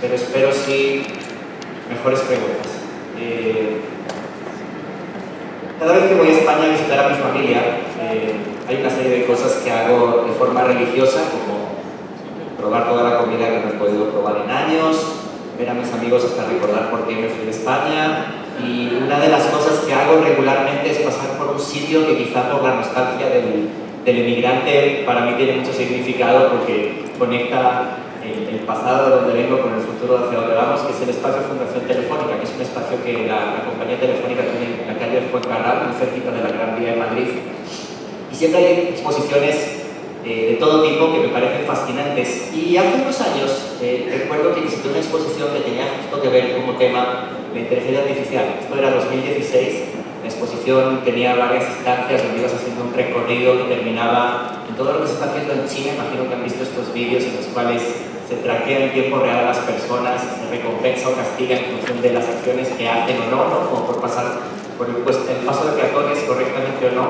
pero espero sí mejores preguntas. Cada vez que voy a España a visitar a mi familia, hay una serie de cosas que hago de forma religiosa, como probar toda la comida que no he podido probar en años, ver a mis amigos hasta recordar por qué me fui de España, y una de las cosas que hago regularmente es pasar por un sitio que quizá por la nostalgia del inmigrante para mí tiene mucho significado, porque conecta el pasado de donde vengo con el futuro hacia donde vamos, que es el espacio Fundación Telefónica, que es un espacio que la compañía telefónica tiene en la calle Fuencarral, muy cerquita de la Gran Vía de Madrid. Y siempre hay exposiciones de todo tipo que me parecen fascinantes. Y hace unos años recuerdo que visité una exposición que tenía justo que ver como tema la inteligencia artificial. Esto era 2016. La exposición tenía varias instancias donde ibas haciendo un recorrido que terminaba en todo lo que se está haciendo en China. Imagino que han visto estos vídeos en los cuales se traquea en tiempo real a las personas, se recompensa o castiga en función de las acciones que hacen o no, como por pasar por el paso de peatones correctamente o no.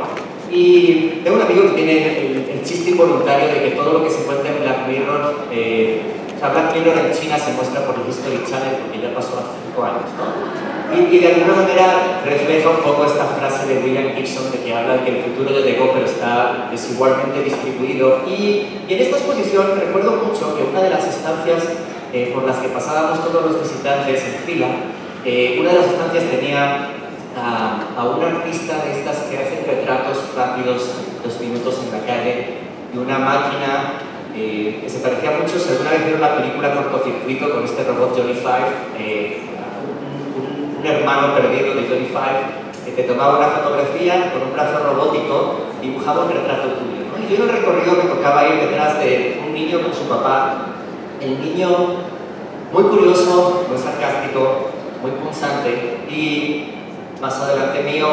Y tengo un amigo que tiene el chiste involuntario de que todo lo que se cuenta en Black Mirror, Black Mirror en China se muestra por el History Channel, porque ya pasó hace 5 años, ¿no? Y de alguna manera refleja un poco esta frase de William Gibson de que habla de que el futuro ya llegó pero está desigualmente distribuido. Y en esta exposición recuerdo mucho que una de las estancias por las que pasábamos todos los visitantes en fila, una de las estancias tenía a un artista de estas que hacen retratos rápidos, 2 minutos en la calle, de una máquina que se parecía mucho, si alguna vez vieron la película Cortocircuito con este robot Johnny Five, un hermano perdido de Johnny Five, que te tomaba una fotografía con un brazo robótico, dibujaba un retrato tuyo, ¿no? Y yo en el recorrido me tocaba ir detrás de un niño con su papá, el niño muy curioso, muy sarcástico, muy punzante, y más adelante mío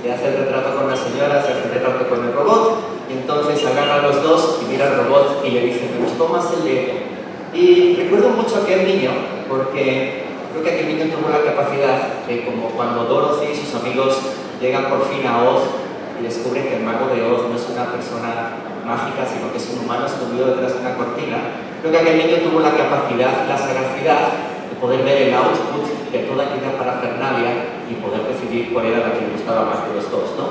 se hace el retrato con la señora, se hace el retrato con el robot, y entonces agarra a los dos y mira al robot y le dice, me gustó más el de él. Y recuerdo mucho a aquel niño, porque creo que aquel niño tuvo la capacidad de, como cuando Dorothy y sus amigos llegan por fin a Oz y descubren que el mago de Oz no es una persona mágica, sino que es un humano escondido detrás de una cortina, creo que aquel niño tuvo la capacidad, la sagacidad de poder ver el output de toda aquella parafernalia y poder decidir cuál era la que le gustaba más de los dos, ¿no?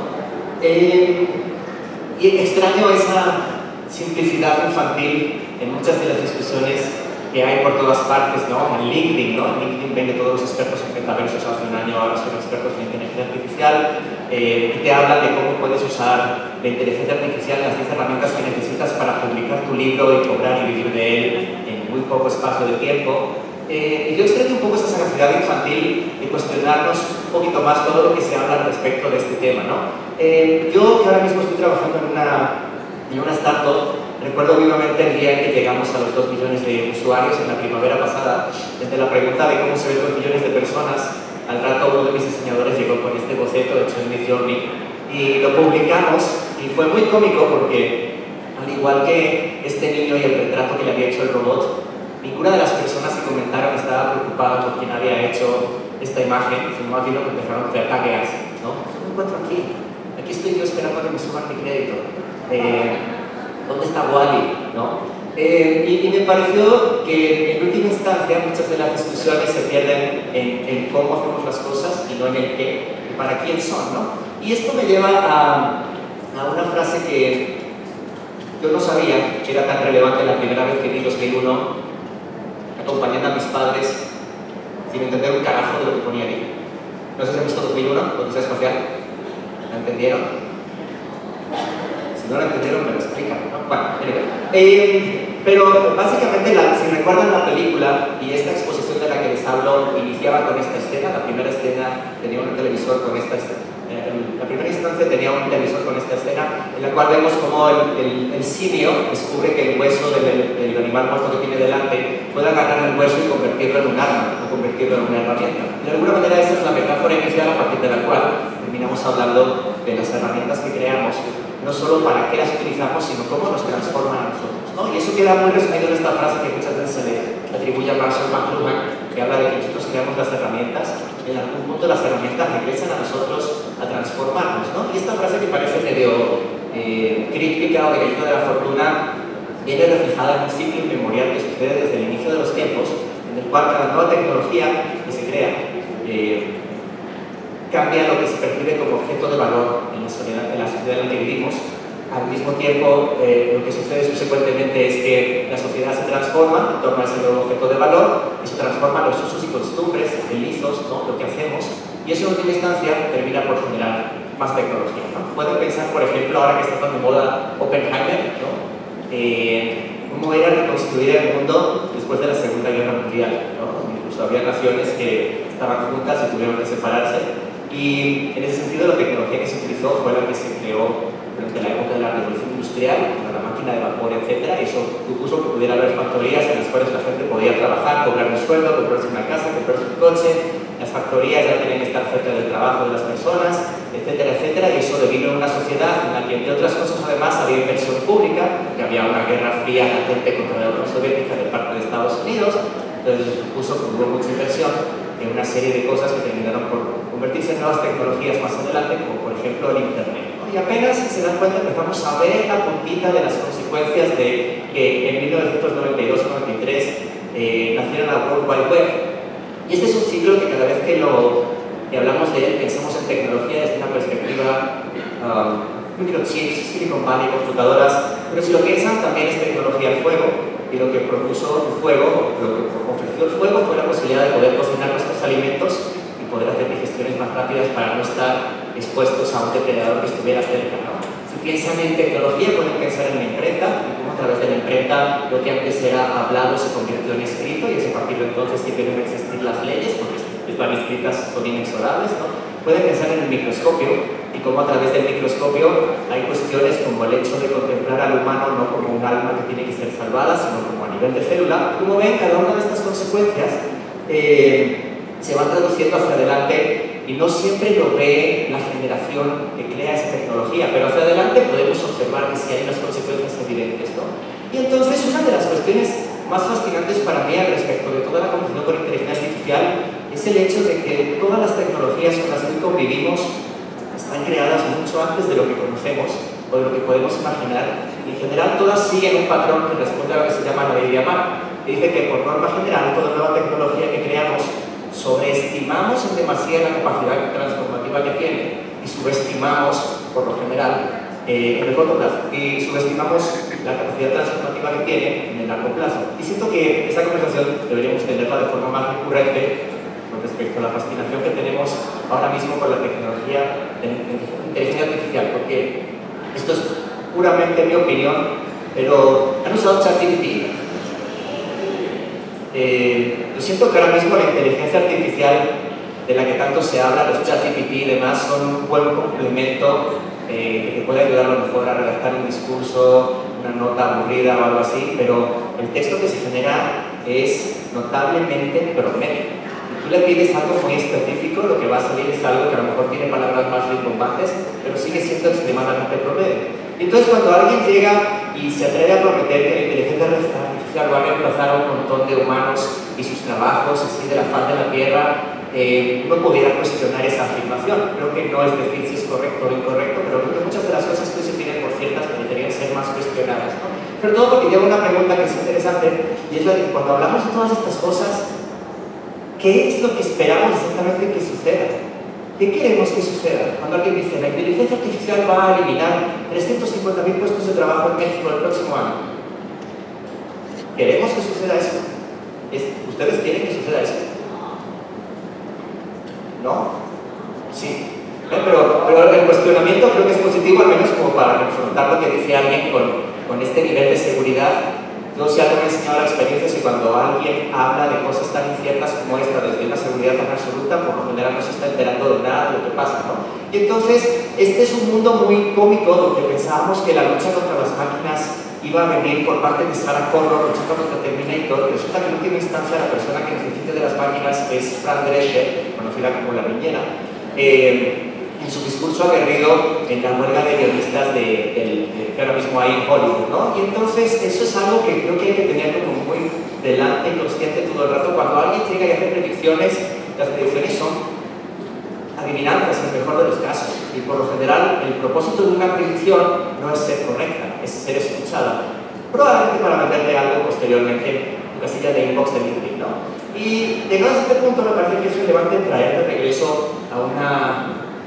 Y extraño esa simplicidad infantil en muchas de las discusiones que hay por todas partes, ¿no? En LinkedIn, ¿no? En LinkedIn ven que todos los expertos en metaversos hace un año ahora son expertos en inteligencia artificial, y te hablan de cómo puedes usar la inteligencia artificial, las 10 herramientas que necesitas para publicar tu libro y cobrar y vivir de él en muy poco espacio de tiempo. Y yo extraño un poco esa sagacidad infantil de cuestionarnos un poquito más todo lo que se habla respecto de este tema, ¿no? Yo, que ahora mismo estoy trabajando en una startup, recuerdo vivamente el día en que llegamos a los 2 millones de usuarios en la primavera pasada. Desde la pregunta de cómo se ven 2 millones de personas, al rato uno de mis diseñadores llegó con este boceto hecho en Midjourney y lo publicamos, y fue muy cómico porque, al igual que este niño y el retrato que le había hecho el robot, ninguna de las personas que comentaron estaba preocupada por quién había hecho esta imagen, sino más bien que empezaron a hacer tagueas, ¿no? Yo me encuentro aquí, aquí estoy yo esperando a que me suban mi crédito. ¿Dónde está Wally? ¿No? Y me pareció que en última instancia muchas de las discusiones se pierden en cómo hacemos las cosas y no en el qué, para quién son, ¿no? Y esto me lleva a una frase que yo no sabía que era tan relevante la primera vez que vi 2001, acompañando a mis padres sin entender un carajo de lo que ponía ahí. No sé si han visto 2001, Odisea Espacial. ¿La entendieron? Si no la entendieron, me lo explican, ¿no? Bueno, pero básicamente, si recuerdan la película y esta exposición de la que les hablo, iniciaba con esta escena. La primera escena tenía un televisor con esta escena. La primera instancia tenía un televisor con esta escena, en la cual vemos como el simio descubre que el hueso del animal muerto que tiene delante puede agarrar el hueso y convertirlo en un arma o convertirlo en una herramienta. De alguna manera esa es la metáfora inicial a partir de la cual terminamos hablando de las herramientas que creamos, no solo para qué las utilizamos, sino cómo nos transforman a nosotros, ¿no? Y eso queda muy resumido en esta frase que muchas veces se le atribuye a Marshall McLuhan, que habla de que nosotros creamos las herramientas, en algún punto las herramientas regresan a nosotros a transformarnos, ¿no? Y esta frase que parece medio crítica o directa de la fortuna viene reflejada en un ciclo inmemorial que sucede desde el inicio de los tiempos, en el cuanto a la nueva tecnología que se crea, cambia lo que se percibe como objeto de valor en la sociedad en la que vivimos. Al mismo tiempo, lo que sucede subsecuentemente es que la sociedad se transforma en torno a ese nuevo objeto de valor y se transforman los usos y costumbres, delizos, ¿no?, lo que hacemos, y eso en última instancia termina por generar más tecnología, ¿no? Pueden pensar, por ejemplo, ahora que está tan de moda Oppenheimer, ¿no?, cómo era reconstruir el mundo después de la Segunda Guerra Mundial, ¿no? Incluso había naciones que estaban juntas y tuvieron que separarse, y en ese sentido la tecnología que se utilizó fue la que se creó durante la época de la Revolución Industrial, con la máquina de vapor, etc. Eso supuso que pudiera haber factorías en las cuales la gente podía trabajar, cobrar un sueldo, comprarse una casa, comprarse un coche. Las factorías ya tenían que estar cerca del trabajo de las personas, etcétera, etcétera. Y eso devino una sociedad en la que, entre otras cosas, además había inversión pública, que había una guerra fría latente contra la Unión Soviética de parte de Estados Unidos. Entonces supuso que hubo mucha inversión en una serie de cosas que terminaron por convertirse en nuevas tecnologías más adelante, como por ejemplo el Internet. Y apenas, si se dan cuenta, empezamos a ver la puntita de las consecuencias de que en 1992-93 nacieron la World Wide Web. Y este es un ciclo que cada vez que hablamos de él, pensamos en tecnología desde una perspectiva microchips, Silicon Valley, computadoras, pero si lo piensan, también es tecnología al fuego. Y lo que propuso el fuego, lo que ofreció el fuego, fue la posibilidad de poder cocinar nuestros alimentos y poder hacer digestiones más rápidas para no estar expuestos a un depredador que estuviera cerca, ¿no? Si piensan en tecnología, pueden pensar en la imprenta y cómo a través de la imprenta lo que antes era hablado se convirtió en escrito, y es a partir de entonces que tienen que existir las leyes porque están escritas, son inexorables, ¿no? Pueden pensar en el microscopio y cómo a través del microscopio hay cuestiones como el hecho de contemplar al humano no como un alma que tiene que ser salvada, sino como a nivel de célula. Como ven, cada una de estas consecuencias se van traduciendo hacia adelante, y no siempre lo ve la generación que crea esa tecnología, pero hacia adelante podemos observar que sí hay unas consecuencias evidentes, ¿no? Y entonces una de las cuestiones más fascinantes para mí al respecto de toda la computación con inteligencia artificial es el hecho de que todas las tecnologías con las que convivimos están creadas mucho antes de lo que conocemos o de lo que podemos imaginar, y en general todas siguen un patrón que responde a lo que se llama la ley de Amar, que dice que por norma general toda nueva tecnología que creamos sobreestimamos en demasía la capacidad transformativa que tiene y subestimamos, por lo general, en el corto plazo, y subestimamos la capacidad transformativa que tiene en el largo plazo. Y siento que esta conversación deberíamos tenerla de forma más recurrente con respecto a la fascinación que tenemos ahora mismo con la tecnología de inteligencia artificial, porque esto es puramente mi opinión, pero han usado ChatGPT. Yo siento que ahora mismo la inteligencia artificial de la que tanto se habla, los ChatGPT y demás, son un buen complemento que te puede ayudar a lo mejor a redactar un discurso, una nota aburrida o algo así, pero el texto que se genera es notablemente promedio. Si tú le pides algo muy específico, lo que va a salir es algo que a lo mejor tiene palabras más rimbombantes, pero sigue siendo extremadamente promedio. Y entonces cuando alguien llega y se atreve a prometer que la inteligencia artificial va a reemplazar a un montón de humanos y sus trabajos así de la faz de la tierra, uno pudiera cuestionar esa afirmación. Creo que no es decir si es correcto o incorrecto, pero creo que muchas de las cosas que se tienen por ciertas deberían ser más cuestionadas, ¿no? Sobre todo porque lleva una pregunta que es interesante, y es la de cuando hablamos de todas estas cosas, ¿qué es lo que esperamos exactamente que suceda? ¿Qué queremos que suceda? Cuando alguien dice la inteligencia artificial va a eliminar 350.000 puestos de trabajo en México el próximo año, ¿queremos que suceda eso? ¿Ustedes quieren que suceda eso? ¿No? Sí. Pero el cuestionamiento creo que es positivo, al menos como para confrontar lo que dice alguien con este nivel de seguridad. No sé, algo me ha enseñado la experiencia, si cuando alguien habla de cosas tan inciertas como esta desde una seguridad tan absoluta, por lo general no se está enterando de nada de lo que pasa, ¿no? Y entonces, este es un mundo muy cómico donde pensábamos que la lucha contra las máquinas iba a venir por parte de Sara Connor, luchando contra Terminator. Resulta que en última instancia la persona que nos defiende de las máquinas es Fran Drescher, conocida como la niñera. En su discurso aguerrido en la huelga de guionistas que ahora mismo hay en Hollywood, ¿no? Y entonces eso es algo que creo que hay que tenerlo como muy delante y consciente todo el rato. Cuando alguien llega y hace predicciones, las predicciones son adivinanzas en el mejor de los casos, y por lo general el propósito de una predicción no es ser correcta, es ser escuchada, probablemente para meterle algo posteriormente en tu casilla de inbox de LinkedIn, ¿no? Y llegado a este punto me parece que es relevante traer de regreso a un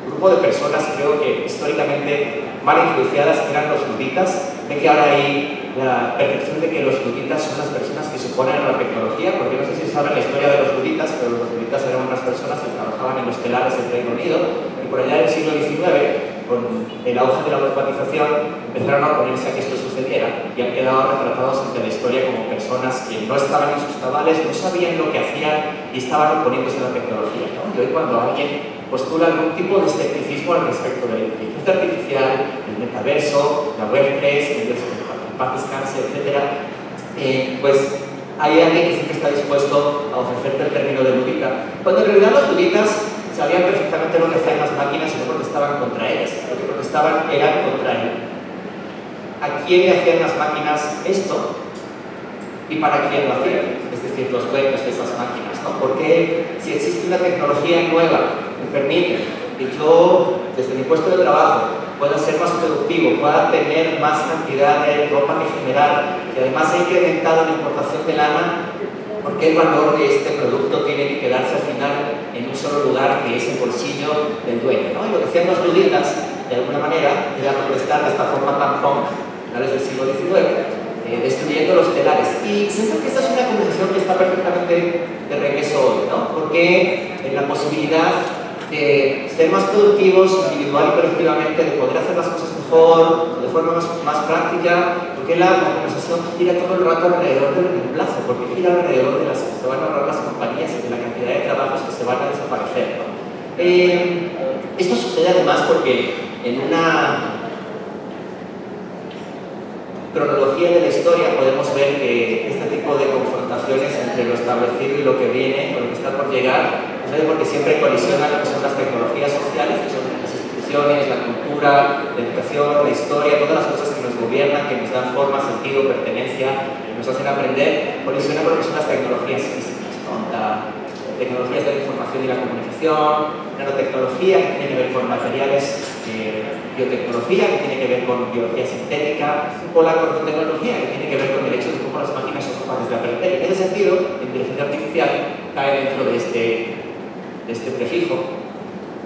grupo de personas, creo que históricamente mal influenciadas, eran los luditas. Ven que ahora hay la percepción de que los luditas son las personas que se oponen a la tecnología, porque no sé si saben la historia de los luditas, pero los luditas eran unas personas que trabajaban en los telares del Reino Unido, y por allá del siglo XIX, con el auge de la urbanización, empezaron a oponerse a que esto sucediera, y han quedado retratados ante la historia como personas que no estaban en sus cabales, no sabían lo que hacían y estaban oponiéndose a la tecnología, ¿no? Y hoy cuando alguien postula algún tipo de escepticismo al respecto de la inteligencia artificial, el metaverso, la web 3, el paz descanse, etc. Pues hay alguien que siempre está dispuesto a ofrecerte el término de ludita, cuando en realidad los luditas sabían perfectamente lo que hacían las máquinas y no protestaban contra ellas, lo que protestaban era contra él. ¿A quién le hacían las máquinas esto? ¿Y para quién lo hacían? Es decir, los dueños de esas máquinas, ¿no? Porque si existe una tecnología nueva, permite que yo, desde mi puesto de trabajo, pueda ser más productivo, pueda tener más cantidad de ropa que generar, y además ha incrementado la importación de lana, porque el valor de este producto tiene que quedarse al final en un solo lugar, que es el bolsillo del dueño, ¿no? Y lo que hacían los luditas, de alguna manera, era protestar de esta forma tan punk, finales del siglo XIX, destruyendo los telares. Y siento que esta es una conversación que está perfectamente de regreso hoy, ¿no? Porque en la posibilidad de ser más productivos individual y colectivamente, de poder hacer las cosas mejor, de forma más práctica, porque la conversación gira todo el rato alrededor del reemplazo, porque gira alrededor de las que se van a ahorrar las compañías y de la cantidad de trabajos que se van a desaparecer, ¿no? Esto sucede además porque en una cronología de la historia podemos ver que este tipo de confrontaciones entre lo establecido y lo que viene, o lo que está por llegar, porque siempre colisionan lo que son las tecnologías sociales, que son las instituciones, la cultura, la educación, la historia, todas las cosas que nos gobiernan, que nos dan forma, sentido, pertenencia, que nos hacen aprender, colisionan con lo que son las tecnologías físicas, ¿no? Las tecnologías de la información y la comunicación, nanotecnología, que tiene que ver con materiales, biotecnología, que tiene que ver con biología sintética, o la cortotecnología, que tiene que ver con derechos de cómo las máquinas son capaces de aprender. En ese sentido, la inteligencia artificial cae dentro de este prefijo.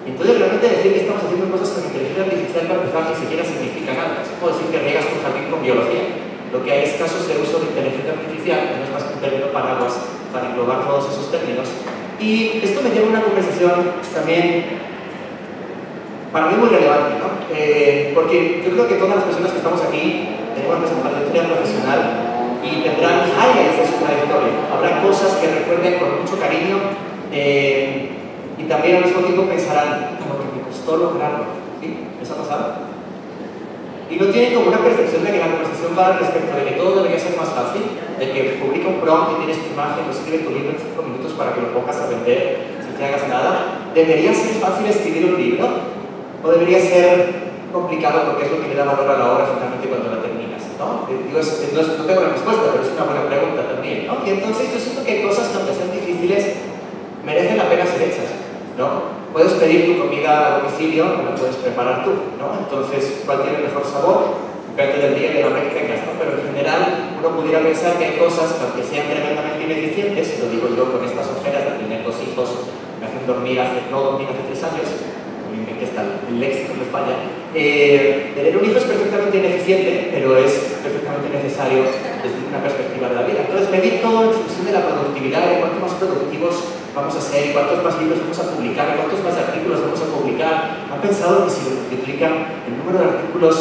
Entonces, realmente decir que estamos haciendo cosas con inteligencia artificial, para empezar, ni siquiera significa nada. Se puede decir que riegas tu jardín con biología. Lo que hay es casos de uso de inteligencia artificial, que no es más que un término paraguas para englobar todos esos términos. Y esto me lleva a una conversación también, para mí, muy relevante, ¿no? Porque yo creo que todas las personas que estamos aquí tenemos nuestra trayectoria profesional y tendrán highlights de su trayectoria. Habrá cosas que recuerden con mucho cariño, y también al mismo tiempo pensarán como que me costó lograrlo, ¿sí? ¿Eso ha pasado? Y no tienen como una percepción de que la conversación va al respecto de que todo debería ser más fácil, de que publica un prompt y tienes tu imagen, lo escribe tu libro en 5 minutos para que lo pongas a vender sin que hagas nada. ¿Debería ser fácil escribir un libro? ¿O debería ser complicado porque es lo que le da valor a la obra finalmente cuando la terminas, ¿no? Digo, no tengo la respuesta, pero es una buena pregunta también, ¿no? Y entonces yo siento que hay cosas que aunque sean difíciles merecen la pena ser hechas, ¿no? Puedes pedir tu comida a domicilio, la puedes preparar tú, ¿no? Entonces, ¿cuál tiene el mejor sabor? Depende del día y de la hora que tengas, ¿no? Pero en general, uno pudiera pensar que hay cosas que aunque sean tremendamente ineficientes, y lo digo yo con estas ojeras de tener 2 hijos, me hacen dormir hace 3 años, que está el léxico me falla. Tener un hijo es perfectamente ineficiente, pero es perfectamente necesario desde una perspectiva de la vida. Entonces, medir todo en función de la productividad, de cuánto más productivos vamos a ser, cuántos más libros vamos a publicar, cuántos más artículos vamos a publicar. ¿Han pensado que si multiplican el número de artículos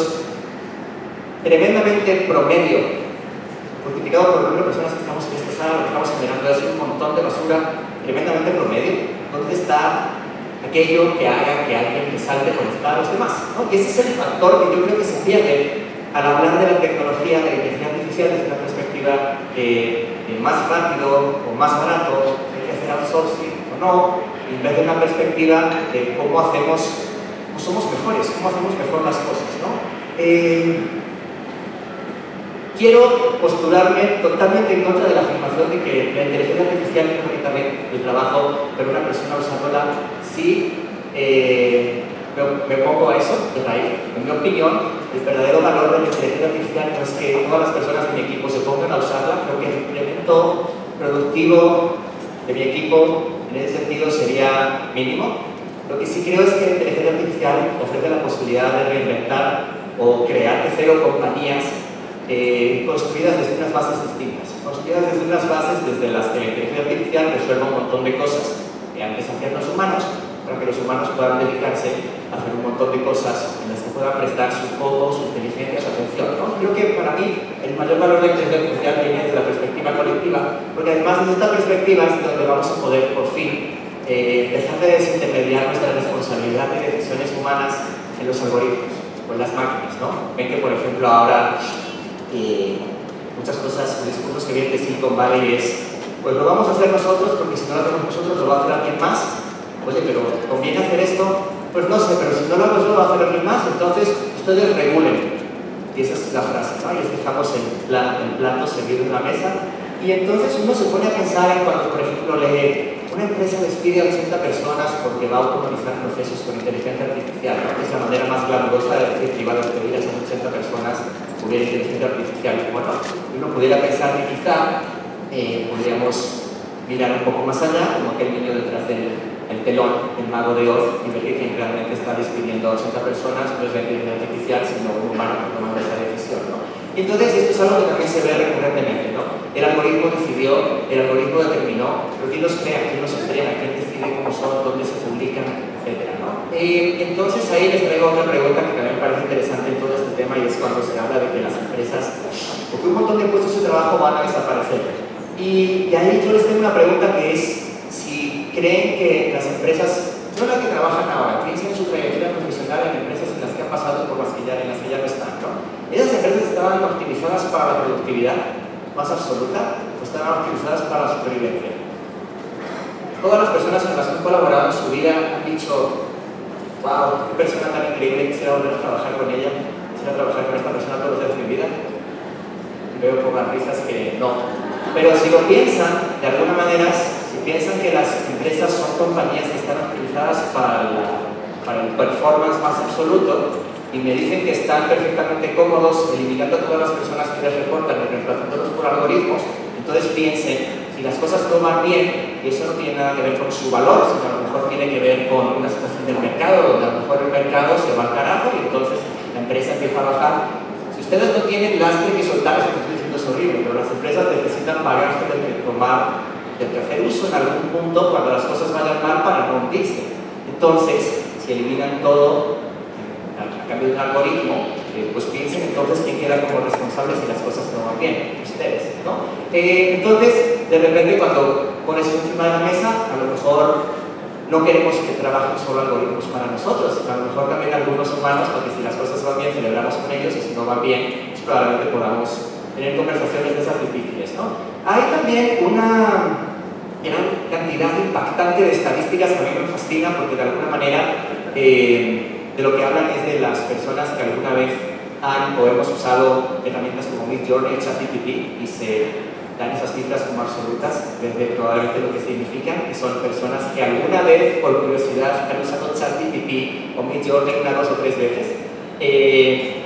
tremendamente promedio, multiplicado por el número de personas que estamos en esta sala, lo que estamos generando es un montón de basura tremendamente promedio? ¿Dónde está aquello que haga que alguien resalte por estar a los demás, ¿no? Y ese es el factor que yo creo que se pierde al hablar de la tecnología, de la inteligencia artificial desde una perspectiva de más rápido o más barato, de que hacer outsourcing o no, en vez de una perspectiva de cómo hacemos, cómo somos mejores, cómo hacemos mejor las cosas, ¿no? Quiero postularme totalmente en contra de la afirmación de que la inteligencia artificial es únicamente el trabajo, pero una persona usándola sí me pongo a eso de raíz. En mi opinión, el verdadero valor de la inteligencia artificial no es que todas las personas de mi equipo se pongan a usarla, pero que el implemento productivo de mi equipo en ese sentido sería mínimo. Lo que sí creo es que la inteligencia artificial ofrece la posibilidad de reinventar o crear de cero compañías construidas desde unas bases distintas, construidas desde unas bases desde las que la inteligencia artificial resuelve un montón de cosas que antes hacían los humanos, para que los humanos puedan dedicarse a hacer un montón de cosas en las que puedan prestar su foco, su inteligencia, su atención, ¿no? Creo que para mí el mayor valor de la inteligencia artificial viene desde la perspectiva colectiva, porque además desde esta perspectiva es donde vamos a poder por fin dejar de desintermediar nuestra responsabilidad de decisiones humanas en los algoritmos o en las máquinas, ¿no? Ven que por ejemplo ahora muchas cosas, discursos que vienen de Silicon Valley es pues lo vamos a hacer nosotros porque si no lo hacemos nosotros lo va a hacer alguien más. Oye, pero ¿conviene hacer esto? Pues no sé, pero si no lo hago yo, lo va a hacer alguien más, entonces ustedes regulen. Y esa es la frase, ¿no? Y es dejamos el plato servido en la mesa. Y entonces uno se pone a pensar en cuando, por ejemplo, una empresa despide a 80 personas porque va a automatizar procesos con inteligencia artificial, ¿no? Es la manera más glamurosa de decir que iba a despedir a esas 80 personas hubiera inteligencia artificial. Bueno, uno pudiera pensar que quizá podríamos mirar un poco más allá, como aquel niño detrás del telón, el mago de Oz, y ver que quien realmente está despidiendo a 80 personas no es la inteligencia artificial, sino un humano tomando esa decisión, ¿no? Y entonces esto es algo que también se ve recurrentemente, ¿no? El algoritmo decidió, el algoritmo determinó, pero quién los crea, quién los entrena, quién decide cómo son, dónde se publican, etc., ¿no? Entonces ahí les traigo otra pregunta que también me parece interesante en todo este tema, y es cuando se habla de que las empresas, porque un montón de puestos de trabajo van a desaparecer. Y ahí yo les tengo una pregunta que es, ¿creen que las empresas, no las que trabajan ahora, piensen en su trayectoria profesional en empresas en las que han pasado por las que ya, en las que ya no están, ¿no? ¿Esas empresas estaban optimizadas para la productividad más absoluta o estaban optimizadas para la supervivencia? Todas las personas con las que han colaborado en su vida han dicho, wow, qué persona tan increíble, quisiera volver a trabajar con ella, quisiera trabajar con esta persona todos los días de mi vida. Veo pocas risas que no. Pero si lo piensan, de alguna manera, si piensan que las empresas son compañías que están optimizadas para el performance más absoluto y me dicen que están perfectamente cómodos eliminando a todas las personas que les reportan y reemplazándolos por algoritmos, entonces piensen, si las cosas toman bien, y eso no tiene nada que ver con su valor, sino a lo mejor tiene que ver con una situación del mercado, donde a lo mejor el mercado se va al carajo y entonces la empresa empieza a bajar. Si ustedes no tienen lastre que soltar, es horrible, pero las empresas necesitan pagarse del tercer uso en algún punto cuando las cosas vayan mal para no hundirse. Entonces, si eliminan todo a cambio de un algoritmo, pues piensen entonces quién queda como responsable si las cosas no van bien, ustedes, ¿no? Entonces, de repente cuando pones encima de la mesa, a lo mejor no queremos que trabajen solo algoritmos para nosotros, sino a lo mejor también algunos humanos, porque si las cosas van bien celebramos con ellos y si no van bien, pues probablemente podamos tener conversaciones de esas difíciles, ¿no? Hay también una gran cantidad impactante de estadísticas que a mí me fascinan porque de alguna manera de lo que hablan es de las personas que alguna vez han o hemos usado herramientas como Midjourney, ChatGPT y se dan esas cifras como absolutas desde probablemente lo que significan, que son personas que alguna vez por curiosidad han usado ChatGPT o Midjourney una, 2 o 3 veces.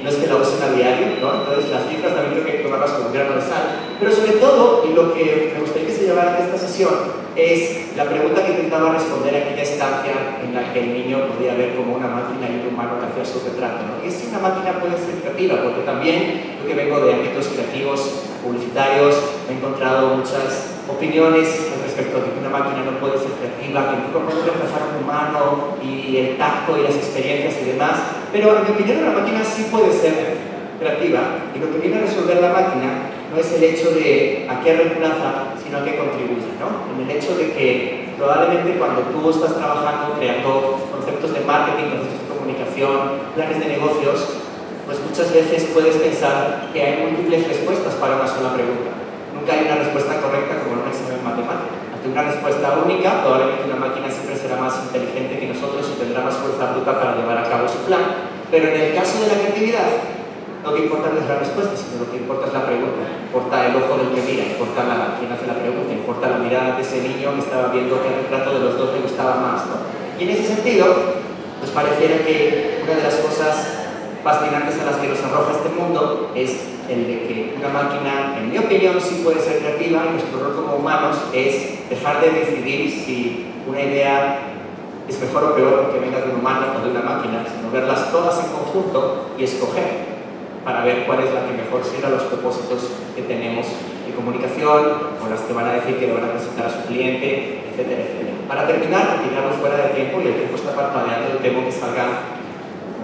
No es que la usen a diario, ¿no? Entonces las cifras también creo que hay que tomarlas con grano de sal. Pero sobre todo, y lo que me gustaría que se llevara de esta sesión, es la pregunta que intentaba responder en aquella estancia en la que el niño podía ver como una máquina y un humano que hacía su retrato, ¿no? Y es si una máquina puede ser creativa, porque también yo que vengo de ámbitos creativos, publicitarios, he encontrado muchas opiniones con respecto a que una máquina no puede ser creativa, que no puede reemplazar a un humano, y el tacto y las experiencias y demás. Pero en mi opinión la máquina sí puede ser creativa y lo que viene a resolver la máquina no es el hecho de a qué reemplaza, sino a qué contribuye, ¿no? En el hecho de que probablemente cuando tú estás trabajando, creando conceptos de marketing, conceptos de comunicación, planes de negocios, pues muchas veces puedes pensar que hay múltiples respuestas para una sola pregunta. Nunca hay una respuesta correcta como en un examen matemático. Ante una respuesta única, probablemente una máquina siempre será más inteligente que nosotros y tendrá más fuerza bruta para llevar a cabo su plan. Pero en el caso de la creatividad, lo que importa no es la respuesta, sino lo que importa es la pregunta. Importa el ojo del que mira, importa quien hace la pregunta, importa la mirada de ese niño que estaba viendo qué retrato de los dos le gustaba más, ¿no? Y en ese sentido, nos pareciera que una de las cosas fascinantes a las que nos arroja este mundo es el de que una máquina, en mi opinión, sí puede ser creativa, y nuestro rol como humanos es dejar de decidir si una idea es mejor o peor porque venga de un humano o de una máquina, sino verlas todas en conjunto y escoger para ver cuál es la que mejor sirve a los propósitos que tenemos de comunicación, o las que van a decir que lo van a presentar a su cliente, etcétera, etcétera. Para terminar, tiramos fuera de tiempo y el tiempo está parpadeando, temo que salga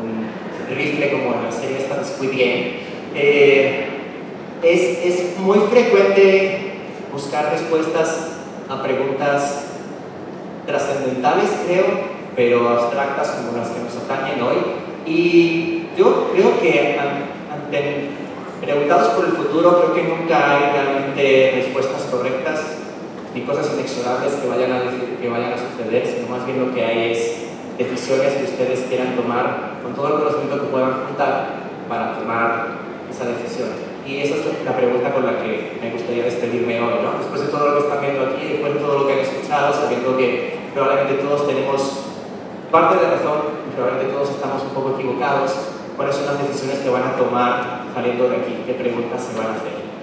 un rifle como en la serie esta de Squid Game. Es muy frecuente buscar respuestas a preguntas trascendentales, creo, pero abstractas como las que nos atañen hoy. Y yo creo que ante preguntados por el futuro, creo que nunca hay realmente respuestas correctas ni cosas inexorables que vayan a suceder, sino más bien lo que hay es decisiones que ustedes quieran tomar con todo el conocimiento que puedan juntar para tomar esa decisión. Y esa es la pregunta con la que me gustaría despedirme hoy, ¿no? Después de todo lo que están viendo aquí, después de todo lo que han escuchado, sabiendo que probablemente todos tenemos parte de la razón, probablemente todos estamos un poco equivocados, ¿cuáles son las decisiones que van a tomar saliendo de aquí? ¿Qué preguntas se van a hacer?